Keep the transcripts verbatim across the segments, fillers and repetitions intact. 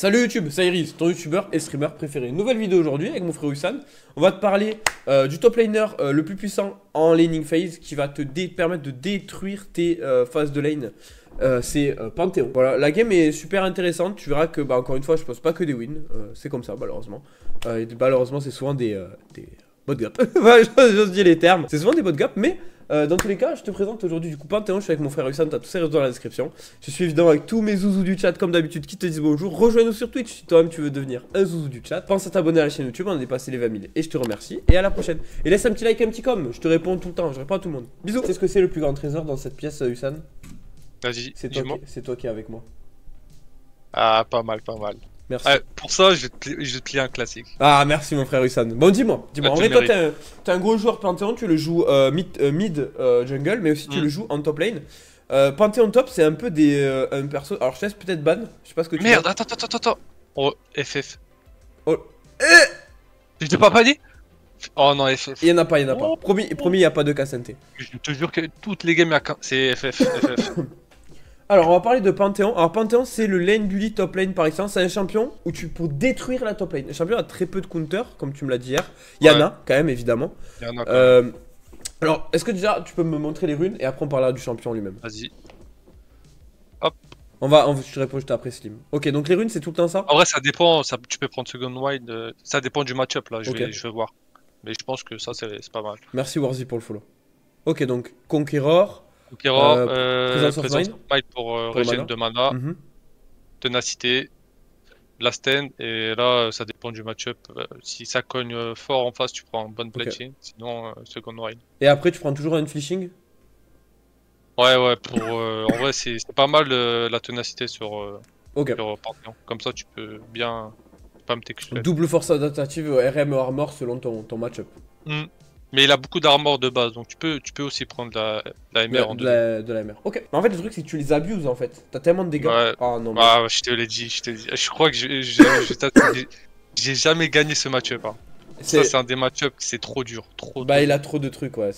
Salut YouTube, c'est Iris, ton youtubeur et streamer préféré. Nouvelle vidéo aujourd'hui avec mon frère Ussan. On va te parler euh, du top laner euh, le plus puissant en laning phase qui va te permettre de détruire tes euh, phases de lane. Euh, c'est euh, Pantheon. Voilà, la game est super intéressante. Tu verras que, bah, encore une fois, je pense pas que des wins. Euh, c'est comme ça, malheureusement. Euh, et, malheureusement, c'est souvent des, euh, des bot gaps. J'ose dire les termes. C'est souvent des bot gaps, mais. Euh, dans tous les cas, je te présente aujourd'hui du coup Pantheon, je suis avec mon frère Ussan, t'as tous ses réseaux dans la description. Je suis évidemment avec tous mes zouzous du chat comme d'habitude qui te disent bonjour. Rejoins-nous sur Twitch si toi-même tu veux devenir un zouzou du chat. Pense à t'abonner à la chaîne YouTube, on a dépassé les vingt mille et je te remercie. Et à la prochaine. Et laisse un petit like, un petit com, je te réponds tout le temps, je réponds à tout le monde. Bisous. Tu sais ce que c'est le plus grand trésor dans cette pièce, Ussan? Vas-y, c'est toi, toi qui est avec moi. Ah, pas mal, pas mal. Merci. Ah, pour ça, je te lis un classique. Ah, merci mon frère Ussan. Bon, dis-moi, dis-moi. Ah, en vrai, toi, t'es un, un gros joueur Pantheon, tu le joues euh, mid, euh, mid euh, jungle, mais aussi mm. tu le joues en top lane. Euh, Pantheon top, c'est un peu des euh, un perso. Alors, je te laisse peut-être ban. Je sais pas ce que tu. Merde, attends, attends, attends, attends. Oh, F F. Oh. Eh je t'ai pas banni. Oh non, F F. Il y en a pas, il y en a pas. Oh, promis, oh. promis, il y a pas de Kassante. Je te jure que toutes les games, c'est F F. F F. Alors on va parler de Pantheon. Alors Pantheon c'est le lane bully top lane par exemple. C'est un champion où tu pour détruire la top lane. Le champion a très peu de counter comme tu me l'as dit hier. Il y en a quand même évidemment. Il y en a quand euh, même. Alors est-ce que déjà tu peux me montrer les runes et après on parlera du champion lui-même. Vas-y. Hop. On va, on, je te réponds juste après Slim. Ok donc les runes c'est tout le temps ça. En vrai ça dépend, ça, tu peux prendre second wide, euh, ça dépend du match-up là, je, okay. vais, je vais voir. Mais je pense que ça c'est pas mal. Merci Warzy pour le follow. Ok donc Conqueror. Conqueror, euh, euh, Présence of Mind pour, euh, pour régène de mana, mm-hmm. Ténacité, Last Stand, et là ça dépend du match-up. Euh, si ça cogne euh, fort en face, tu prends une bonne platine, okay. Sinon euh, second wide. Et après, tu prends toujours un flishing. Ouais, ouais, pour, euh, en vrai c'est pas mal euh, la ténacité sur, euh, okay. sur euh, Pantheon. Comme ça, tu peux bien pas me t'excuser. Double force adaptative, R M armor selon ton, ton match-up. Mm. Mais il a beaucoup d'armor de base, donc tu peux, tu peux aussi prendre la, la M R de, en deux. La, de la M R. Ok. Mais en fait, le truc, c'est que tu les abuses en fait. T'as tellement de dégâts. Ouais. Oh, non, mais... Ah, je te l'ai dit, je te l'ai dit. Je crois que j'ai jamais gagné ce match-up. Hein. Ça, c'est un des match-up, c'est trop dur. Trop bah, dur. Il a trop de trucs, ouais.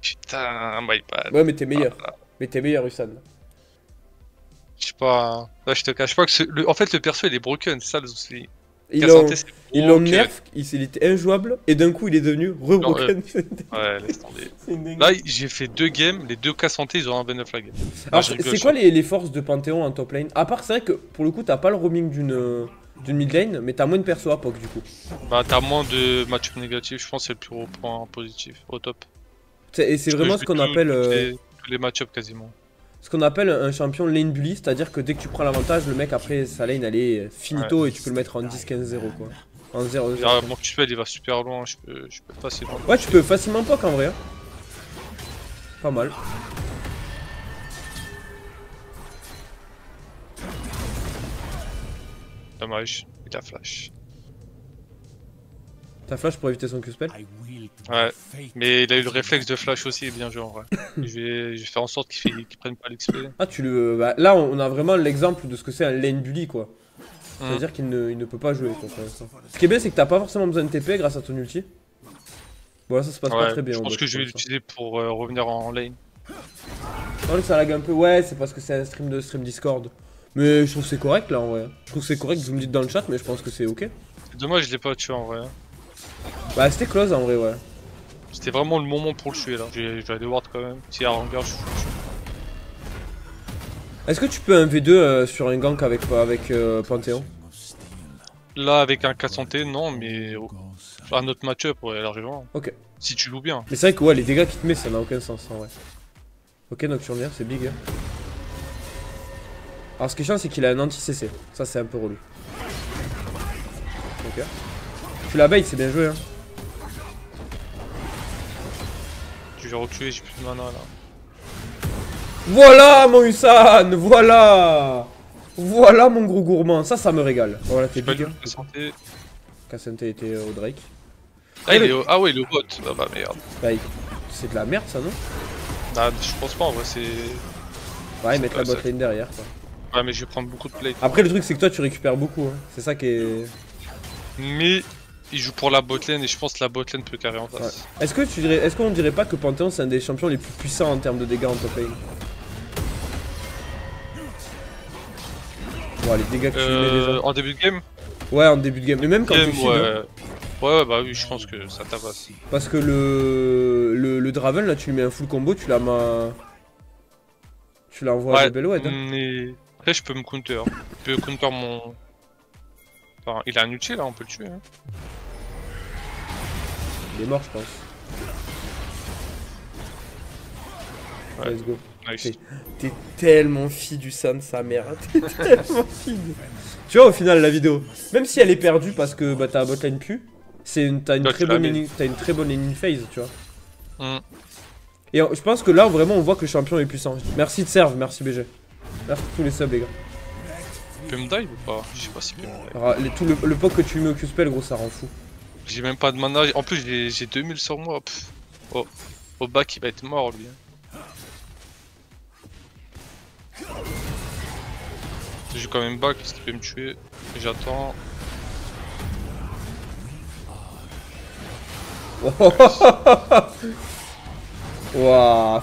Putain, my bad. Ouais, mais t'es meilleur. Ah, mais t'es meilleur, Ussan. Je sais pas. Là, je te cache pas que. Ce... Le... En fait, le perso, il est broken, c'est ça le souci. Ils l'ont bon nerf, il, il était injouable et d'un coup il est devenu rebroken. Euh, ouais, laisse tomber. Là j'ai fait deux games, les deux Kassante ils ont un vingt-neuf la game. Alors c'est quoi les, les forces de Pantheon en top lane? À part c'est vrai que pour le coup t'as pas le roaming d'une mid lane mais t'as moins de perso à P O C du coup. Bah t'as moins de match négatifs, je pense que c'est le plus gros point positif au top. Et c'est vraiment ce qu'on appelle... Euh... Tous les match-up quasiment. Ce qu'on appelle un champion lane bully, c'est-à-dire que dès que tu prends l'avantage, le mec après sa lane elle est finito ouais. Et tu peux le mettre en dix, quinze, zéro quoi. En zéro zéro. Ah, mon Q L il va super loin, je peux, je peux facilement. Ouais, tu peux facilement poke en vrai. Hein. Pas mal. Dommage, il a flash. T'as flash pour éviter son Q-spell? Ouais, mais il a eu le réflexe de flash aussi, bien joué en vrai. je, vais, je vais faire en sorte qu'il qu prenne pas l'X P. Ah, tu le. Bah, là, on a vraiment l'exemple de ce que c'est un lane bully quoi. Mm. C'est-à-dire qu'il ne, il ne peut pas jouer quoi. Ce qui est bien, c'est que t'as pas forcément besoin de T P grâce à ton ulti. Bon, là, ça se passe ouais, pas très bien. Je pense que je vais l'utiliser pour euh, revenir en lane. Non, ça lag un peu, ouais, c'est parce que c'est un stream de stream Discord. Mais je trouve que c'est correct là en vrai. Je trouve que c'est correct, vous me dites dans le chat, mais je pense que c'est ok. Dommage, je l'ai pas tué en vrai. Bah c'était close en vrai ouais. C'était vraiment le moment pour le tuer là. Je vais aller ward quand même. Si y a Rengar je suis fou. Est-ce que tu peux un V deux euh, sur un gank avec, avec euh, Pantheon? Là avec un Kassante non mais oh. Un autre match-up ouais largement. Ok. Si tu joues bien. Mais c'est vrai que ouais les dégâts qu'il te met ça n'a aucun sens en vrai. Ok Nocturne c'est big hein. Alors ce qui est chiant c'est qu'il a un anti-C C. Ça c'est un peu relou. Ok. Tu la bait, c'est bien joué hein. Je vais reculer, j'ai plus de mana là. Voilà mon Ussan, voilà. Voilà mon gros gourmand, ça ça me régale. Voilà t'es big. Kassante était au Drake. Ah, il est au... ah ouais il est au bot, bah, bah merde. Bah, il... C'est de la merde ça non? Bah je pense pas en vrai c'est... Ouais ils mettent la bot lane derrière quoi. Ouais mais je vais prendre beaucoup de play. Après le truc c'est que toi tu récupères beaucoup, hein. C'est ça qui est... Mais... Il joue pour la botlane et je pense que la botlane peut carrer en face. Ouais. Est-ce que tu dirais, est-ce qu'on dirait pas que Pantheon c'est un des champions les plus puissants en termes de dégâts en top lane? Bon, les dégâts que euh, tu mets déjà. En début de game. Ouais, en début de game. Mais même quand game, tu ouais. Shield, ouais, ouais, bah oui, je pense que ça tabasse. Parce que le, le, le Draven, là, tu lui mets un full combo, tu l'as ma... Tu l'envoies ouais, à la belle oued. Mais... Après, je peux me counter. Je peux counter mon... Enfin, il a un ulti, là, on peut le tuer. Hein. Il est mort, je pense. Ouais. Let's go. T'es tellement fille du Sam, sa mère. T'es tellement fille. Tu vois, au final, la vidéo, même si elle est perdue parce que bah, t'as un botline Q, t'as une, une très bonne enemy phase, tu vois. Mm. Et je pense que là, vraiment, on voit que le champion est puissant. Merci de serve, merci B G. Merci tous les subs, les gars. Tu peux me dive ou pas? Je sais pas si tu peux me dive. Tout le, le poke que tu mets au Q-spell, gros, ça rend fou. J'ai même pas de mana. En plus, j'ai deux mille sur moi. Pff. Oh. Au bac, il va être mort, lui. Je joue quand même back parce qu'il peut me tuer. J'attends. Wouah.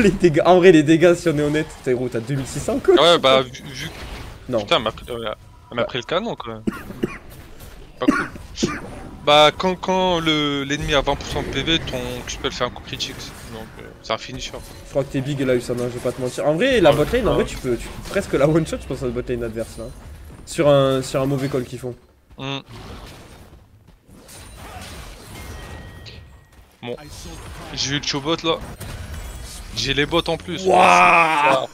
Les dégâts. En vrai, les dégâts, si on est honnête, t'as gros, t'as deux mille six cents quoi. Ouais, bah, vu, vu que. Non. Putain, elle m'a pris, ouais. pris le canon quand même. Pas cool. Bah, quand, quand l'ennemi le, a vingt pour cent de P V, ton, tu peux le faire un coup critique. Donc, euh, c'est un finisher. Je crois que t'es big là, Ussan, je vais pas te mentir. En vrai, la botlane, en vrai, tu peux, tu peux presque la one shot, je pense, à la botlane adverse là. Sur un, sur un mauvais call qu'ils font. Mm. Bon, j'ai eu le chobot là. J'ai les bottes en plus. Wouah.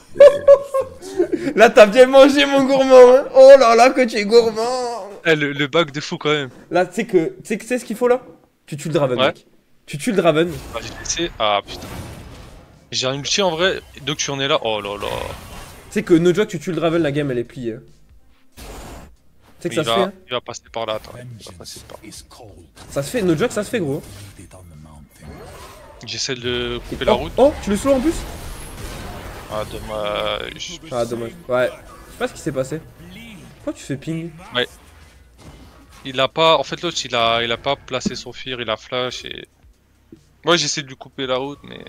Là, t'as bien mangé, mon gourmand. Hein. Oh là là, que tu es gourmand. Eh, le, le bug de fou quand même. Là, tu sais que tu sais ce qu'il faut là. Tu tues le Draven, ouais. Mec. Tu tues le Draven. Ah, j'ai laissé. Ah putain. J'ai un ulti en vrai. Donc tu en es là. Oh là là. Tu sais que no joke, tu tues le Draven, la game elle est pliée. Tu sais que ça se fait. Hein. Il va passer par là. Attends. Il va passer par là. Ça se fait. No joke, ça se fait gros. J'essaie de couper la route. Oh, tu le slow en plus. Ah dommage. Ah dommage. Ouais. Je sais pas ce qui s'est passé. Pourquoi tu fais ping? Ouais. Il a pas, en fait l'autre il a, il a pas placé son fear, il a flash et... Moi j'essaie de lui couper la route mais...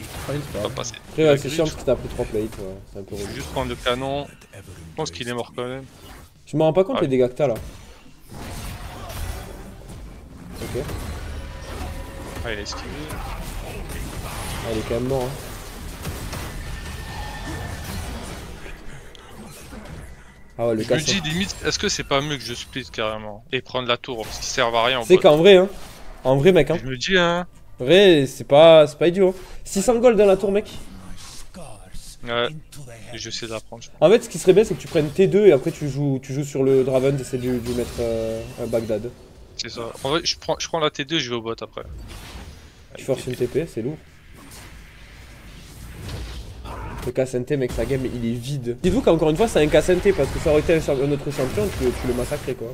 Ah, il pas. Pas passé. Après ouais, c'est chiant parce que t'as pris trois plates, ouais. C'est un peu relou. Juste prendre le canon, je pense qu'il est mort quand même. Je me rends pas compte ouais. Les dégâts que t'as là. Ok. Ah il a esquivé. Ah il est quand même mort hein. Ah ouais, le je me dis limite, est-ce que c'est pas mieux que je split carrément et prendre la tour parce qu'ils servent à rien. C'est qu'en vrai hein, en vrai mec hein. Je me dis hein. Vrai c'est pas c'est pas idiot. six cents gold dans la tour mec. Ouais. Je sais d'apprendre. En fait ce qui serait bien c'est que tu prennes T deux et après tu joues tu joues sur le Draven, t'essaies de lui mettre euh, un Bagdad. C'est ça. En vrai je prends je prends la T deux, je vais au bot après. Tu forces une T P, c'est lourd. Le Kassante, mec, sa game, il est vide. Dites-vous qu'encore une fois, c'est un Kassante parce que ça aurait été un, un autre champion, tu, tu le massacrais, quoi.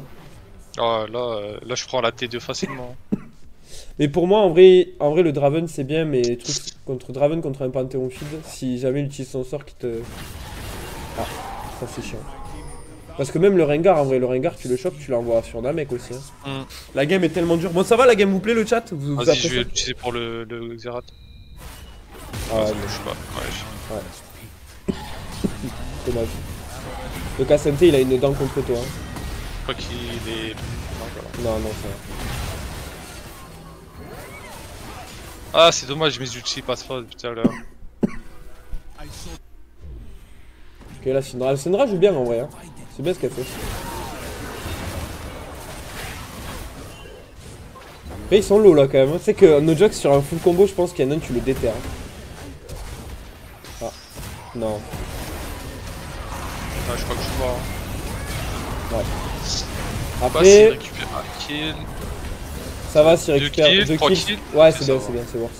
Ah, là, euh, là, je prends la T deux facilement. Mais pour moi, en vrai, en vrai le Draven, c'est bien, mais le truc contre Draven, contre un Pantheon feed, si jamais il utilise son sort qui te... Ah, ça c'est chiant. Parce que même le Rengar, en vrai, le Rengar, tu le chopes, tu l'envoies sur un mec aussi. Hein. Mm. La game est tellement dure. Bon, ça va, la game, vous plaît, le chat? Vas-y, je vais l'utiliser pour le, le Xerath. Ah, ouais, je sais pas. Ouais, je... ouais. Dommage. Le Kassante il a une dent contre toi. Hein. Je crois qu'il est. Non, non, ça va. Ah, c'est dommage, mes ultis passent pas depuis tout à l'heure. Ok, la Syndra. La Syndra joue bien en vrai. Hein. C'est bien ce qu'elle fait. Après, ils sont low là quand même. Tu sais que no joke sur un full combo, je pense qu'il y en a un, tu le déterres. Non. Ah, je crois que je suis mort. Hein. Ouais. Après, bah, récupère un kill. Ça va s'il récupère deux kills. Deux kills. kills. Ouais, c'est bien, c'est bien, c'est worse.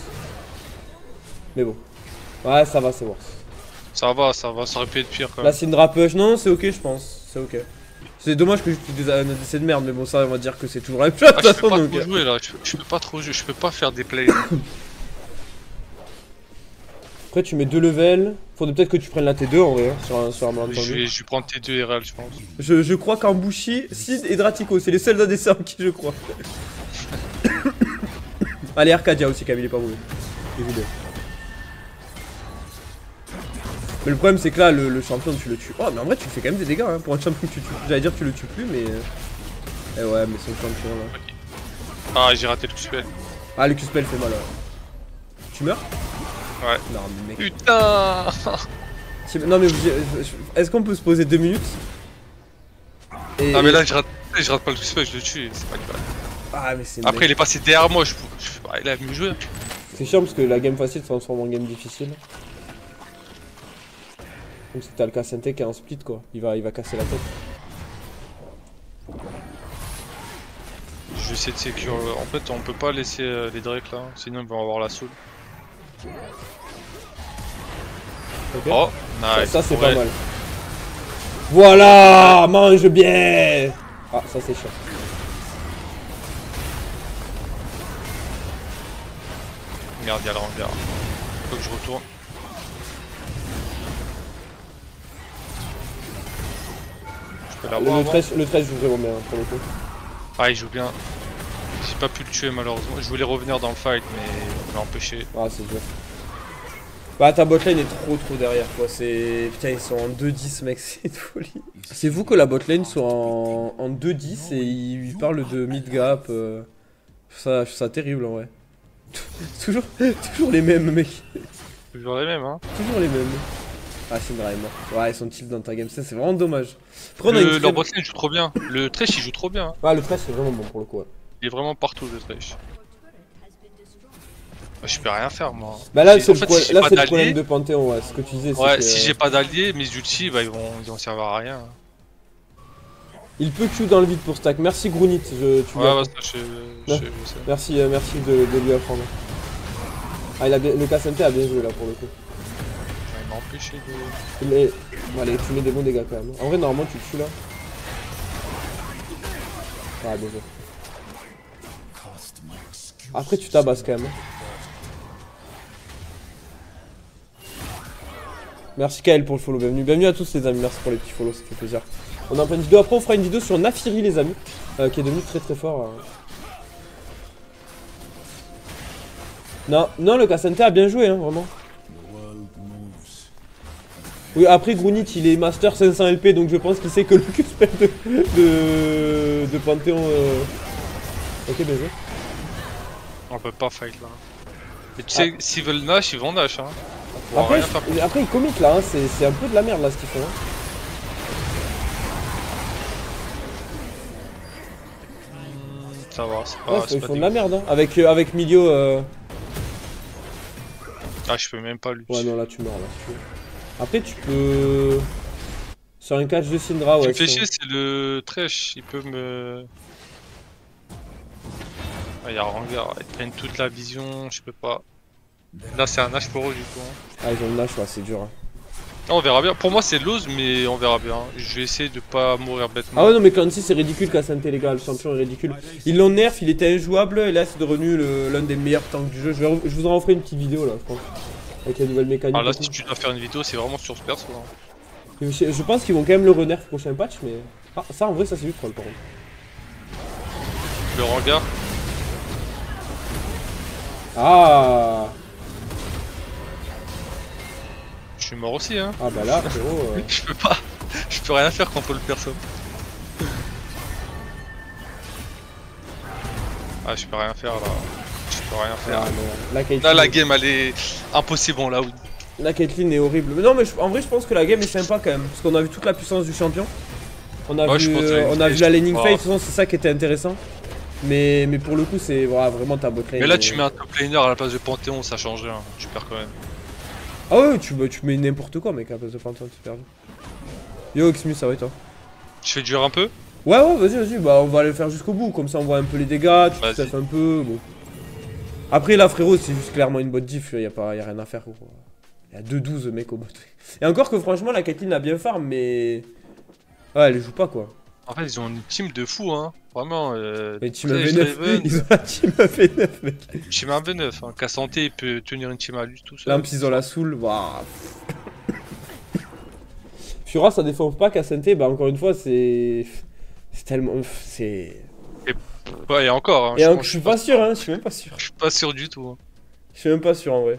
Mais bon. Ouais, ça va, c'est worse. Ça va, ça va, ça aurait pu être pire quand même. La Syndra push, non, c'est ok, je pense. C'est ok. C'est dommage que j'utilise un A D C de merde, mais bon, ça, on va dire que c'est toujours la même chose. Ah, je peux pas trop jouer là, je, je peux pas trop jouer, je peux pas faire des plays. Après tu mets deux levels, faudrait peut-être que tu prennes la T deux en vrai, hein, sur un, sur un malentendu. Je vais, je vais prendre T deux et R L je pense. Je, je crois qu'Ambushi, Sid et Dratico, c'est les seuls A D C en qui je crois. Allez Arcadia aussi, Camille est pas mauvais. Mais le problème c'est que là le, le champion tu le tues. Oh mais en vrai tu fais quand même des dégâts hein, pour un champion que tu tues. J'allais dire tu le tues plus mais... Eh ouais mais son champion là. Okay. Ah j'ai raté le Q-spell. Ah le Q-spell fait mal ouais. Tu meurs? Ouais. Non mais mec. Putain. Non mais est-ce qu'on peut se poser deux minutes? Et... Ah mais là je rate, je rate pas le Q-spell, je le tue, c'est pas grave. Ah, mais après mec. Il est passé derrière moi, je... Ah, il a mieux joué. C'est chiant parce que la game facile se transforme en game difficile. Comme si t'as le Kassante qui est en split quoi, il va, il va casser la tête. Je vais essayer de sécure, en fait on peut pas laisser les drakes là, sinon ils vont avoir la soul. Okay. Oh, nice. Ça, ça c'est ouais. Pas mal. Voilà, mange bien. Ah ça c'est chiant. Merde, y'a le Rengar. Faut que je retourne. Je peux ah, le, Thresh, le Thresh joue vraiment bien pour le coup. Ah, il joue bien. J'ai pas pu le tuer malheureusement. Je voulais revenir dans le fight, mais on l'a empêché. Ah, c'est dur. Bah, ta botlane est trop trop derrière quoi. C'est. Putain, ils sont en deux dix, mec, c'est une folie. C'est vous que la botlane soit en, en deux dix et ils parlent de mid-gap. Euh... Je trouve ça, je trouve ça terrible en vrai. toujours, toujours les mêmes mec. Toujours les mêmes hein. Toujours les mêmes. Ah Syndra est mort. Ouais ils sont tilt dans ta game, c'est vraiment dommage. Après, le, leur botlane il joue trop bien. Le Thresh il joue trop bien. Hein. Ah le Thresh c'est vraiment bon pour le coup. Ouais. Il est vraiment partout le Thresh. Bah, je peux rien faire moi. Bah là c'est le, pro si là, le problème de Pantheon ouais, ce que tu disais. Ouais que... si j'ai pas d'alliés mes ultis bah ils vont, ils vont servir à rien. Il peut Q dans le vide pour stack. Merci Grunit, je, tu ouais, bah, ça, je, je, je sais. Merci, euh, merci de, de lui apprendre. Ah, il a bien, le Kassante a bien joué là pour le coup. Il m'a empêché de... Mais, bon, allez, tu mets des bons dégâts quand même. En vrai, normalement, tu tues là. Ah, désolé. Après, tu tabasses quand même. Merci Kael pour le follow, bienvenue. Bienvenue à tous les amis, merci pour les petits follow, ça fait plaisir. On a fait une vidéo, après on fera une vidéo sur Naafiri les amis, euh, qui est devenu très très fort. Euh. Non, non le Kassante a bien joué, hein, vraiment. Oui, après Grunit il est master cinq cents L P, donc je pense qu'il sait que le Q-spell de, de, de Pantheon... Euh... Ok, bien joué. On peut pas fight là. Et tu ah. sais, s'ils veulent Nash, ils vont Nash. Hein. Après, je... après il commit là, hein. C'est un peu de la merde là ce qu'ils font. Hein. Ça va, c'est pas... Ouais, ils pas font de la merde, hein, avec, euh, avec Milio... Euh... Ah, je peux même pas lui... Ouais, non, là, tu meurs, là. Tu... Après, tu peux... Sur un catch de Syndra, ouais... Ce qui me fait chier, c'est le Thresh, il peut me... Ah, y'a Rengar, ils prennent toute la vision, je peux pas... Là, c'est un Nash pour eux, du coup. Hein. Ah, ils ont le Nash, ouais, c'est dur. Hein. On verra bien. Pour moi, c'est l'ose, mais on verra bien. Je vais essayer de pas mourir bêtement. Ah ouais, non, mais Clancy, c'est ridicule, Kassante, les gars. Le champion est ridicule. Ils l'ont nerf, il était injouable, et là, c'est devenu l'un des meilleurs tanks du jeu. Je, vais, je vous en offrir une petite vidéo, là, je pense. Avec la nouvelle mécanique. Ah là, si tu dois faire une vidéo, c'est vraiment sur ce perso. Hein. Je, je pense qu'ils vont quand même le renerf au prochain patch, mais. Ah, ça, en vrai, ça, c'est du troll, par contre. Le Rengar. Ah! Je suis mort aussi hein. Ah bah là frérot. Euh... je peux pas, je peux rien faire contre le perso. Ah je peux rien faire là. Je peux rien faire. Ah, mais... la Caitlyn... Là la game elle est impossible en là où. La Caitlyn est horrible. Mais non mais je... en vrai je pense que la game est sympa quand même. Parce qu'on a vu toute la puissance du champion. On a ouais, vu, euh, on a vu la laning phase, de toute façon c'est ça qui était intéressant. Mais, mais pour le coup c'est voilà, vraiment ta botlane. Mais là et... tu mets un top laner à la place de Pantheon, ça change rien, tu perds quand même. Ah ouais, tu, tu mets n'importe quoi mec à la place de Pantheon, c'est perdu. Yo Xmu, ça va et toi? Je fais dur un peu? Ouais ouais, vas-y vas-y, bah on va aller faire jusqu'au bout, comme ça on voit un peu les dégâts, tu te taffes un peu, bon. Après là frérot, c'est juste clairement une bot diff, y'a pas, y a rien à faire quoi. Y'a deux douze mec au bot. Et encore que franchement la Caitlyn a bien farm, mais... Ouais, elle joue pas quoi. En fait ils ont une team de fou hein, vraiment. Euh, mais team A V neuf, ils ont la team A V neuf mec. Team A V neuf, hein. Kassante il peut tenir une team à lui tout seul. Là ils ont la soul, waouh. Fura ça défonce pas Kassante, bah encore une fois c'est... C'est tellement... c'est... Et... Ouais et encore hein. Et je, un... pense, je suis pas, pas sûr hein, je suis même pas sûr. Je suis pas sûr du tout. Hein. Je suis même pas sûr en vrai.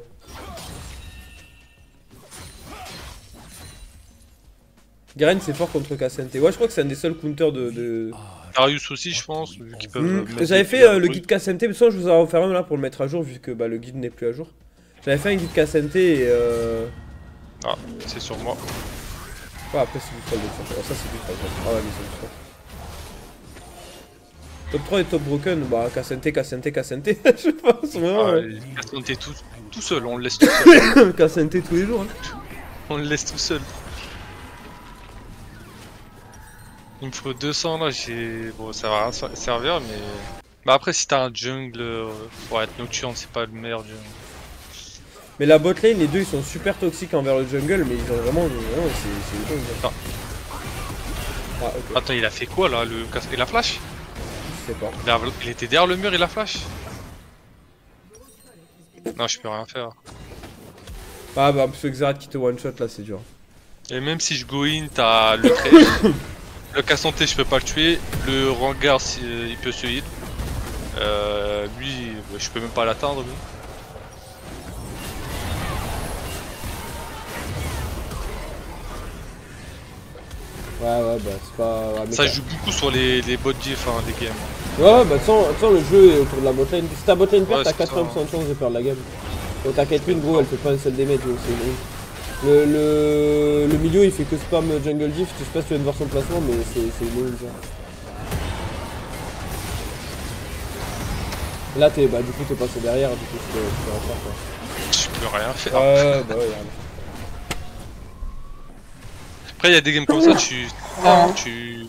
Garen c'est fort contre Kassante. Ouais, je crois que c'est un des seuls counters de... de... Darius aussi, je pense. Mmh. J'avais fait euh, le guide Kassante, mais ça je vous en ai offert un là pour le mettre à jour, vu que bah, le guide n'est plus à jour. J'avais fait un guide Kassante et... Euh... Ah, c'est sur moi. Ouais, après c'est du troll de troll. Alors ça c'est du troll. Ah ouais, mais c'est du troll. Top trois et top broken, bah Kassante, Kassante, Kassante, je pense. Vraiment, ah, ouais. Kassante tout, tout seul, on le laisse tout seul. Kassante tous les jours. Hein. On le laisse tout seul. Il me faut deux cents là, j'ai... Bon, ça va rien servir, mais... Bah après, si t'as un jungle, euh, pour être nocturne, c'est pas le meilleur jungle. Mais la bot lane, les deux, ils sont super toxiques envers le jungle, mais ils ont vraiment... vraiment c'est une chose. Ah, okay. Attends, il a fait quoi là, le... Il a flash ? Je sais pas. Il, a... il était derrière le mur, il a flash ? Non, je peux rien faire. Ah bah, ce Xerath qui te one-shot là, c'est dur. Et même si je go in, t'as le Thresh. Le Kassante, je peux pas le tuer. Le Rengar, si, euh, il peut se hit. Euh, lui, je peux même pas l'atteindre. Ouais, ouais, bah c'est pas. Ouais, ça joue beaucoup sur les, les bot diff, hein, des games. Ouais, bah sans le jeu est autour de la botlane. Si ta botlane perd, ouais, t'as quatre-vingts pour cent de chance de perdre la game. Donc ta Caitlyn, gros, elle fait pas un seul damage, donc c'est une... Le, le, le Milio il fait que spam jungle diff, je sais pas si tu viens de voir son placement mais c'est une mauvaise. Là t'es bah du coup t'es passé derrière, du coup tu peux, tu peux rien faire quoi. Je peux rien faire. Ouais bah ouais. Après il y a des games comme ça, tu... Ah. tu...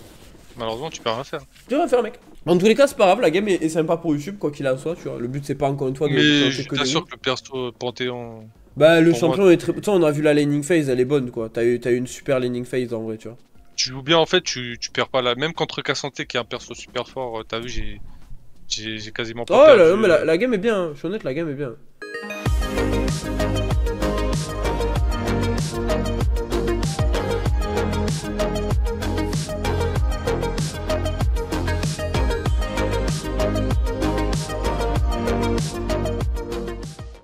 Malheureusement tu peux rien faire. Tu peux rien faire mec. En tous les cas c'est pas grave, la game est, est sympa pour YouTube quoi qu'il en soit, tu vois. Le but c'est pas encore une fois de... Mais je t'assure que le perso Panthéon... Bah le champion est très... Tu sais, on a vu la laning phase, elle est bonne quoi. T'as eu, t'as eu une super laning phase en vrai, tu vois. Tu joues bien en fait, tu, tu perds pas la... Même contre Kassante qui est un perso super fort, t'as vu, j'ai... J'ai quasiment pas... Oh là là, mais la, la game est bien, je suis honnête, la game est bien.